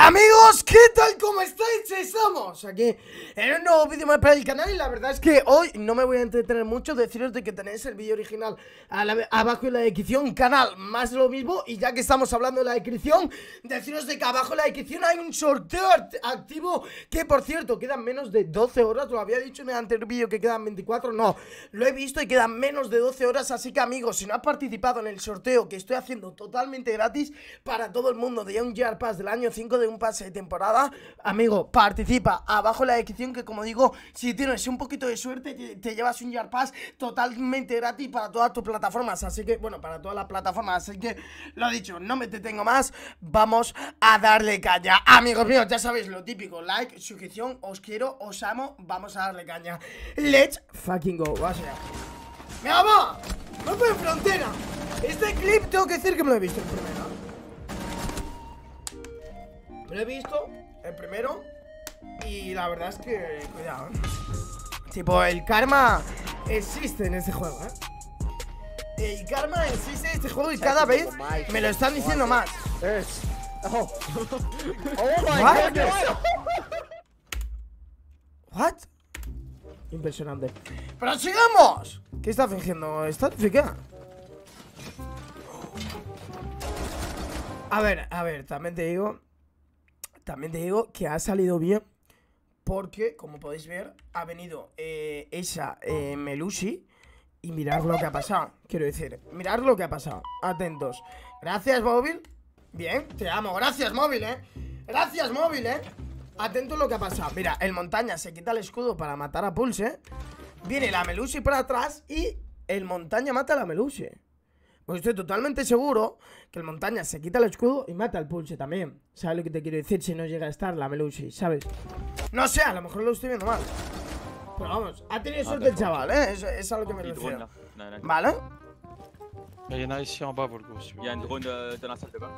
Amigos, ¿qué tal? ¿Cómo estáis? Estamos aquí en un nuevo vídeo más para el canal. Y la verdad es que hoy no me voy a entretener mucho. Deciros de que tenéis el vídeo original abajo en la descripción, canal más lo mismo. Y ya que estamos hablando de la descripción, deciros de que abajo en la descripción hay un sorteo activo. Que por cierto, quedan menos de 12 horas. Lo había dicho en el anterior vídeo que quedan 24, no, lo he visto y quedan menos de 12 horas. Así que amigos, si no has participado en el sorteo que estoy haciendo totalmente gratis para todo el mundo de un Year Pass del año 5 de un pase de temporada, amigo, participa abajo en la descripción, que como digo, si tienes un poquito de suerte te llevas un Year Pass totalmente gratis para todas tus plataformas, así que bueno, para todas las plataformas, así que lo dicho, no me detengo más, vamos a darle caña, amigos míos. Ya sabéis lo típico, like, suscripción, os quiero, os amo, vamos a darle caña. Let's fucking go, vamos allá. ¡Me amo! ¡Rompe frontera! Este clip tengo que decir que me lo he visto el primero. Me lo he visto, el primero. Y la verdad es que, cuidado, tipo, el karma existe en este juego, El karma existe en este juego y cada vez me lo están diciendo más. Oh, my God. What? Impresionante. ¡Pero sigamos! ¿Qué está fingiendo? ¿Está eficaz? A ver, también te digo que ha salido bien, porque, como podéis ver, ha venido esa Melusi. Y mirad lo que ha pasado. Quiero decir, mirad lo que ha pasado. Atentos. Gracias, móvil. Bien, te amo. Gracias, móvil, Gracias, móvil, Atentos a lo que ha pasado. Mira, el montaña se quita el escudo para matar a Pulse. Viene la Melusi para atrás y el montaña mata a la Melusi. Pues estoy totalmente seguro que el montaña se quita el escudo y mata al Pulse también. ¿Sabes lo que te quiero decir? Si no llega a estar la Melusi, ¿sabes? No sé, a lo mejor lo estoy viendo mal. Pero vamos, ha tenido suerte el chaval, Es a lo que me refiero. ¿Vale? Hay nadie ici en bas por el coup. Hay un drone en la salle de bain.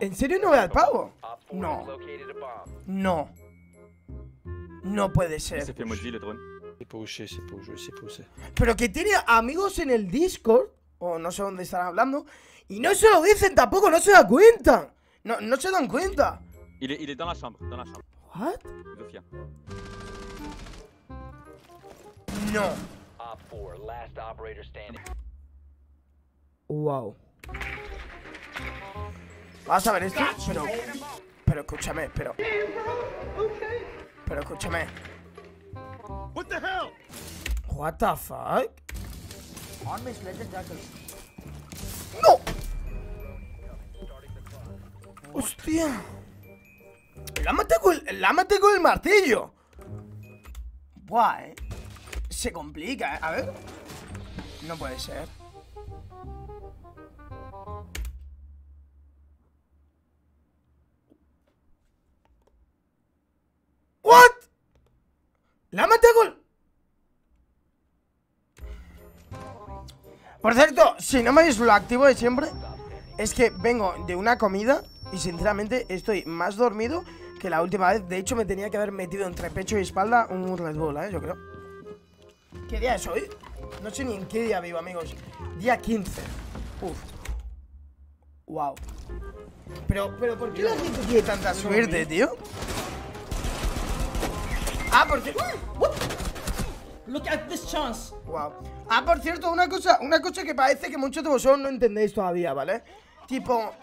¿En serio no ve al pavo? No. No. No puede ser. Se fait maudit el drone. Pero que tiene amigos en el Discord, o no sé dónde están hablando, y no se lo dicen tampoco, no se dan cuenta. No se dan cuenta. Il est dans la chambre, dans la chambre. What? No. Wow. Vas a ver esto, pero escúchame, pero escúchame. What the hell? What the fuck? No. Hostia. La maté con el martillo. Buah, Se complica, A ver. No puede ser. What? ¡La maté gol! Por cierto, si no me veis lo activo de siempre, es que vengo de una comida y sinceramente estoy más dormido que la última vez. De hecho, me tenía que haber metido entre pecho y espalda un Red Bull, yo creo. ¿Qué día es hoy? No sé ni en qué día vivo, amigos. Día 15. Uf. Wow. Pero ¿por qué la gente tiene tanta suerte, tío? Ah, por cierto. Look at this chance. Wow. Ah, por cierto, una cosa que parece que muchos de vosotros no entendéis todavía, ¿vale? Tipo,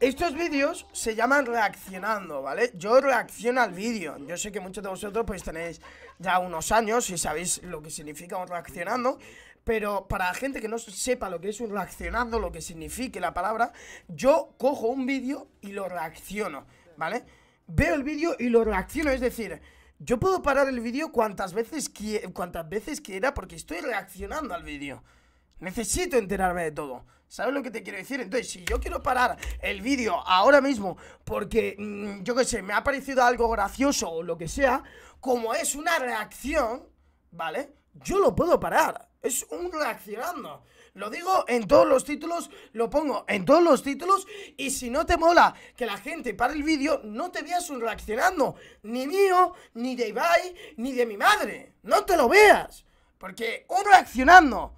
estos vídeos se llaman reaccionando, ¿vale? Yo reacciono al vídeo. Yo sé que muchos de vosotros pues tenéis ya unos años y sabéis lo que significa un reaccionando. Pero para la gente que no sepa lo que es un reaccionando, lo que signifique la palabra, yo cojo un vídeo y lo reacciono, ¿vale? Veo el vídeo y lo reacciono, es decir, yo puedo parar el vídeo cuantas veces quiera porque estoy reaccionando al vídeo. Necesito enterarme de todo. ¿Sabes lo que te quiero decir? Entonces, si yo quiero parar el vídeo ahora mismo porque, yo qué sé, me ha parecido algo gracioso o lo que sea, como es una reacción, ¿vale? Yo lo puedo parar. Es un reaccionando. Lo digo en todos los títulos, lo pongo en todos los títulos. Y si no te mola que la gente pare el vídeo, no te veas un reaccionando. Ni mío, ni de Ibai, ni de mi madre. No te lo veas. Porque un reaccionando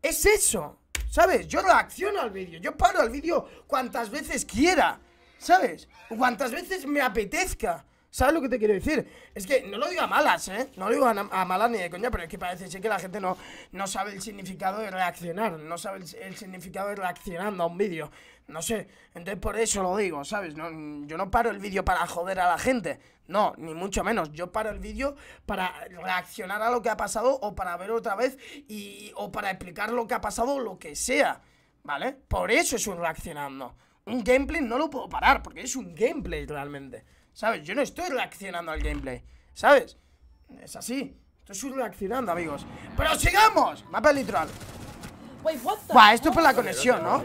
es eso, ¿sabes? Yo reacciono al vídeo, yo paro el vídeo cuantas veces quiera. ¿sabes? Cuantas veces me apetezca. ¿Sabes lo que te quiero decir? Es que no lo digo a malas, ¿eh? No lo digo a malas ni de coña, pero es que parece ser que la gente no sabe el significado de reaccionar, no sabe el significado de reaccionando a un vídeo. No sé, entonces por eso lo digo, ¿sabes? No, yo no paro el vídeo para joder a la gente, no, ni mucho menos. Yo paro el vídeo para reaccionar a lo que ha pasado o para ver otra vez o para explicar lo que ha pasado o lo que sea, ¿vale? Por eso es un reaccionando. Un gameplay no lo puedo parar porque es un gameplay realmente. ¿Sabes? Yo no estoy reaccionando al gameplay, ¿sabes? Es así. Estoy reaccionando, amigos. ¡Pero sigamos! Mapa literal. Buah, esto es por la conexión, ¿no?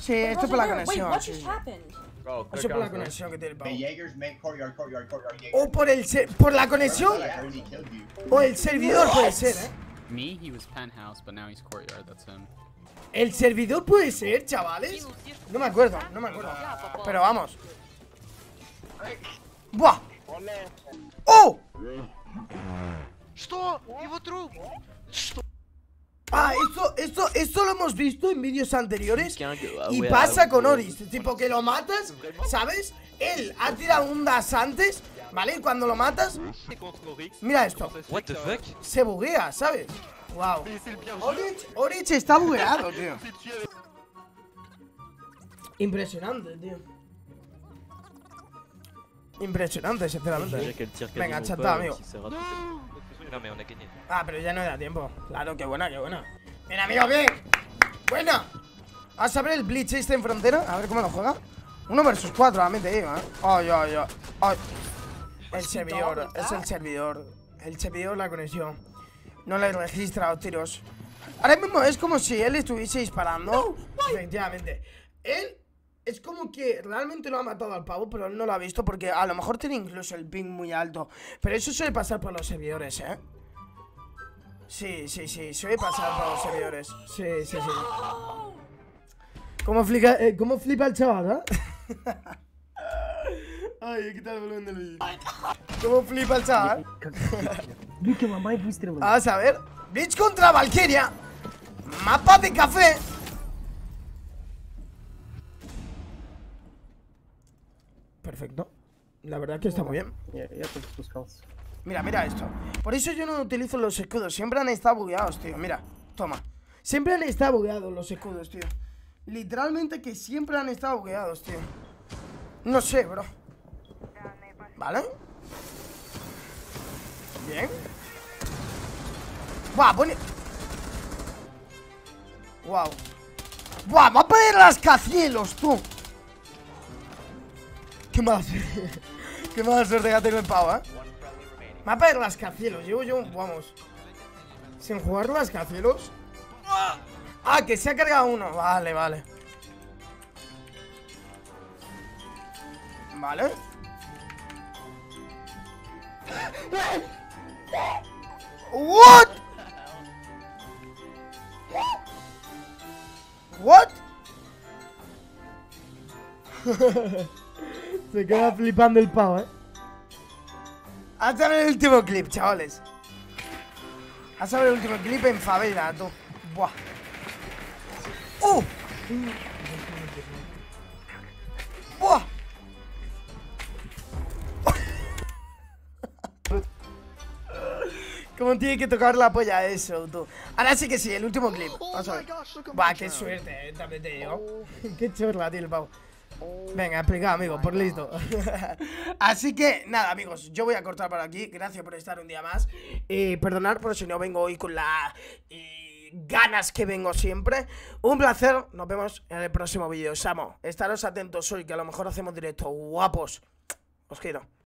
Sí, esto es por la conexión. Sí. Eso es por la conexión que tiene el pavo. O por la conexión. O el servidor puede ser, ¿eh? El servidor puede ser, chavales. No me acuerdo. Pero vamos. Buah. ¡Oh! Ah, esto lo hemos visto en vídeos anteriores. Y pasa con Oryx. Tipo que lo matas, ¿sabes? Él ha tirado un dash antes, ¿vale? Y cuando lo matas, mira esto. Se buguea, ¿sabes? Wow. Oryx está bugueado, tío. Impresionante, tío. Impresionante, sinceramente. Venga, chata, amigo. Ah, pero ya no da tiempo. Claro, qué buena. Mira, amigo, bien. Buena. A saber el Blitz este en frontera. A ver cómo lo juega. 1 versus 4, realmente digo, ¿eh? Ay. Es el servidor. El servidor, la conexión. No le registra los tiros. Ahora mismo es como si él estuviese disparando. Efectivamente. Él... Es como que realmente lo ha matado al pavo, pero él no lo ha visto porque a lo mejor tiene incluso el ping muy alto. Pero eso suele pasar por los servidores, ¿eh? Sí, suele pasar por los servidores. Sí. ¿Cómo flipa el chaval, ¿eh? Ay, he quitado el volumen del vídeo. ¿Cómo flipa el chaval? Vamos a ver. Blitz contra Valkyria. Mapa de café. Perfecto, la verdad que está muy bien. Mira esto. Por eso yo no utilizo los escudos. Siempre han estado bugueados, tío, mira. Toma, siempre han estado bugueados los escudos, tío. Literalmente que siempre han estado bugueados, tío. No sé, bro. Vale. Bien. Buah, pone... Wow. Buah, va a poner rascacielos, tú. Qué mala suerte que ha tenido el pavo, ¿eh? Mapa de rascacielos. Llevo yo, vamos, sin jugar rascacielos. Ah, que se ha cargado uno. Vale. What? Se queda flipando el pavo, ¿eh? A saber el último clip, chavales. A saber el último clip en favela, tú. Buah. Buah. Cómo tiene que tocar la polla eso, tú. Ahora sí que sí, el último clip. Vamos a ver. Buah, qué suerte, también te digo. Qué chorra, tío, el pavo. Venga, explicado, amigo, por listo. Así que, nada, amigos, yo voy a cortar por aquí. Gracias por estar un día más. Perdonad por si no vengo hoy con las ganas que vengo siempre. Un placer, nos vemos en el próximo vídeo. Os amo, estaros atentos hoy, que a lo mejor hacemos directo. Guapos, os quiero.